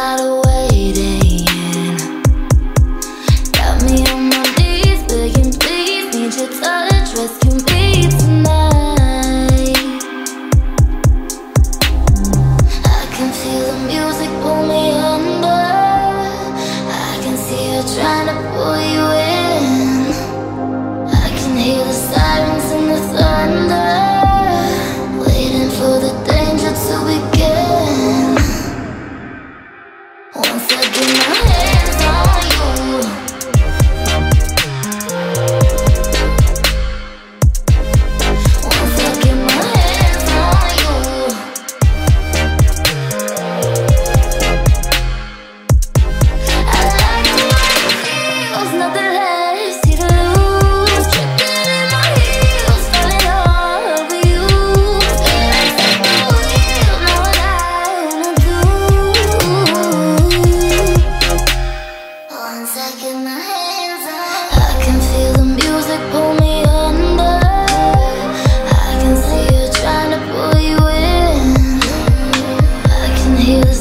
tired of waiting. Got me on my knees begging, please, need your touch, rescue me tonight. I can feel the music pull me under. I can see her trying to pull you in. I can hear the sirens and the thunder, waiting for the danger to begin. Here's